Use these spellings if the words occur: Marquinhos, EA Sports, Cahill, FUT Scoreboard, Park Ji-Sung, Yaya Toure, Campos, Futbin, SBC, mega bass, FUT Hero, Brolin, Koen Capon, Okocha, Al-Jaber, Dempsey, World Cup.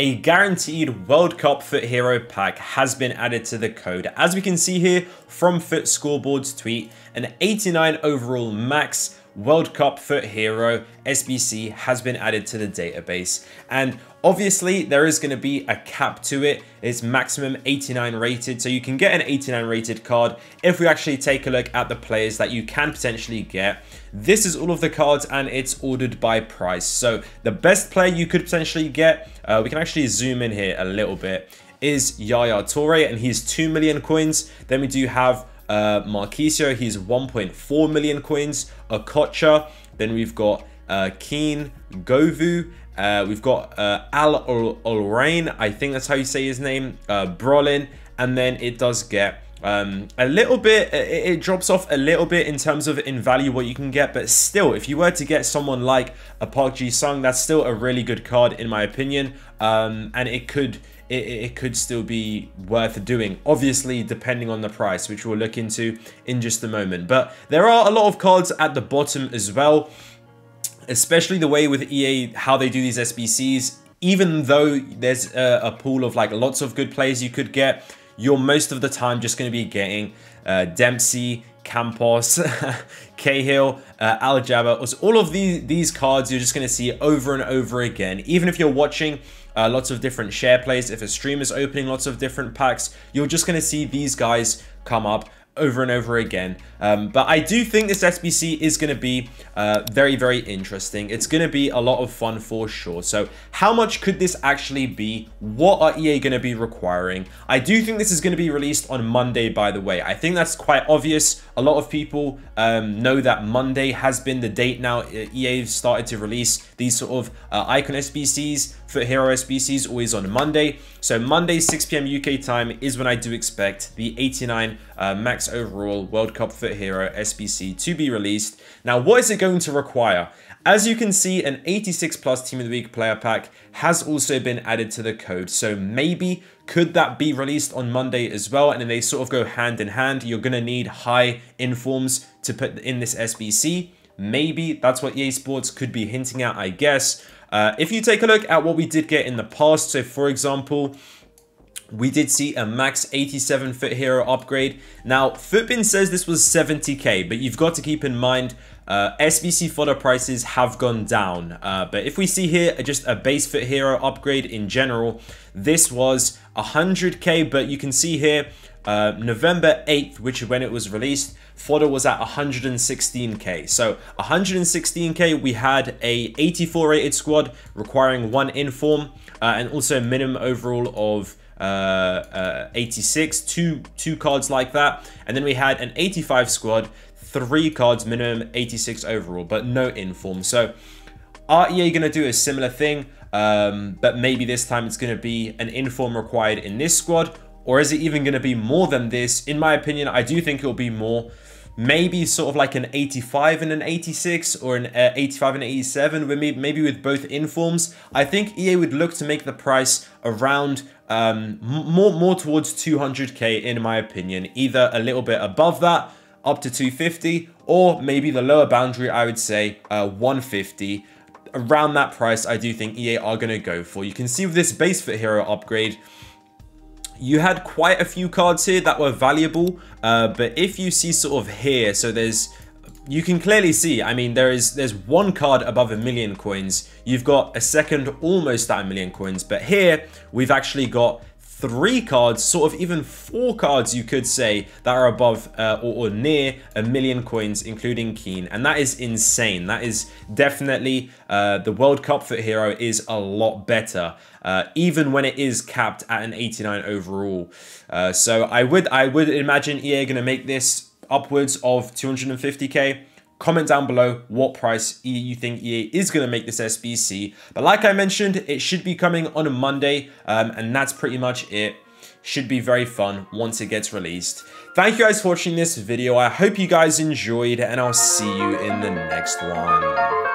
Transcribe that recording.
A guaranteed World Cup FUT Hero pack has been added to the code. As we can see here from FUT Scoreboard's tweet, an 89 overall max World Cup FUT Hero SBC has been added to the database. And obviously there is going to be a cap to it. It's maximum 89 rated. So you can get an 89 rated card. If we actually take a look at the players that you can potentially get, this is all of the cards and it's ordered by price. So the best player you could potentially get, we can actually zoom in here a little bit, is Yaya Toure, and he's 2 million coins. Then we do have Marquinhos, he's 1.4 million coins. Okocha, then we've got Keen Govu, we've got Al Ain, I think that's how you say his name, Brolin, and then it does get a little bit, it drops off a little bit in terms of in value what you can get, but still, if you were to get someone like a Park Ji-Sung, that's still a really good card in my opinion, and it could still be worth doing, obviously depending on the price, which we'll look into in just a moment. But there are a lot of cards at the bottom as well, especially the way with EA how they do these SBCs. Even though there's a pool of like lots of good players you could get, you're most of the time just going to be getting Dempsey, Campos, Cahill, Al-Jaber. All of these cards you're just going to see over and over again. Even if you're watching lots of different share plays, if a stream is opening lots of different packs, you're just going to see these guys come up over and over again. But I do think this SBC is going to be very, very interesting. It's going to be a lot of fun for sure. So how much could this actually be? What are EA going to be requiring? I do think this is going to be released on Monday, by the way. I think that's quite obvious. A lot of people know that Monday has been the date now. EA started to release these sort of icon SBCs, FUT Hero SBCs, always on Monday. So Monday, 6 PM UK time is when I do expect the 89 max overall World Cup FUT Hero SBC to be released. Now, what is it going to require? As you can see, an 86 plus Team of the Week player pack has also been added to the code. So maybe could that be released on Monday as well? And then they sort of go hand in hand. You're going to need high informs to put in this SBC. Maybe that's what EA Sports could be hinting at, I guess. If you take a look at what we did get in the past, so for example, we did see a max 87 FUT Hero upgrade. Now, Futbin says this was 70k, but you've got to keep in mind SBC fodder prices have gone down. But if we see here just a base FUT Hero upgrade in general, this was 100k, but you can see here November 8th, which is when it was released, fodder was at 116k. So 116k, we had a 84 rated squad requiring 1 inform and also minimum overall of 86, two cards like that. And then we had an 85 squad, 3 cards minimum, 86 overall, but no inform. So are EA going to do a similar thing? But maybe this time it's going to be an inform required in this squad. Or is it even going to be more than this? In my opinion, I do think it'll be more. Maybe sort of like an 85 and an 86, or an 85 and 87, maybe with both informs. I think EA would look to make the price around more towards 200k, in my opinion. Either a little bit above that, up to 250, or maybe the lower boundary, I would say 150. Around that price, I do think EA are going to go for. You can see with this base FUT Hero upgrade, you had quite a few cards here that were valuable, but if you see sort of here, so you can clearly see, I mean, there's one card above 1 million coins. You've got a second almost at 1 million coins, but here we've actually got 3 cards, sort of even 4 cards you could say, that are above or near 1 million coins, including Keen, and that is insane. That is definitely the World Cup FUT Hero is a lot better, even when it is capped at an 89 overall. So I would imagine EA going to make this upwards of 250k. Comment down below what price you think EA is going to make this SBC. But like I mentioned, it should be coming on a Monday, and that's pretty much it. Should be very fun once it gets released. Thank you guys for watching this video. I hope you guys enjoyed, and I'll see you in the next one.